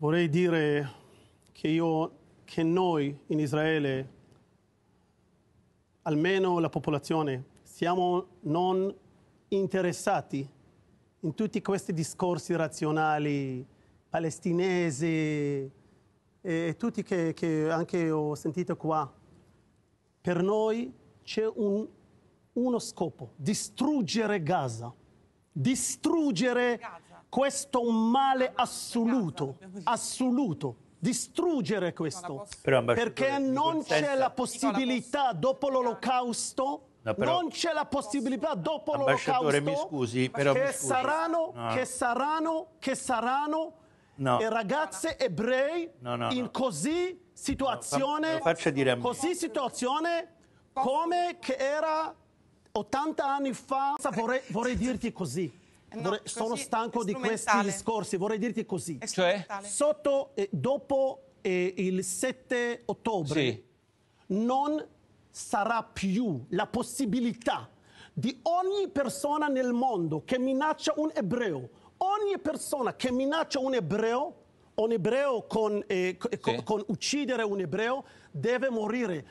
Vorrei dire che noi in Israele, almeno la popolazione, siamo non interessati in tutti questi discorsi razionali palestinesi e tutti che anche ho sentito qua. Per noi c'è uno scopo: distruggere Gaza, distruggere Gaza. Questo male assoluto, assoluto. Distruggere questo, perché non c'è la possibilità dopo l'Olocausto, non c'è la possibilità dopo l'Olocausto che saranno ragazze ebrei in così situazione, come che era 80 anni fa. Vorrei dirti così. Sono stanco di questi discorsi, vorrei dirti così. Cioè? Dopo il 7 ottobre non sarà più la possibilità di ogni persona nel mondo che minaccia un ebreo, un ebreo con uccidere un ebreo deve morire.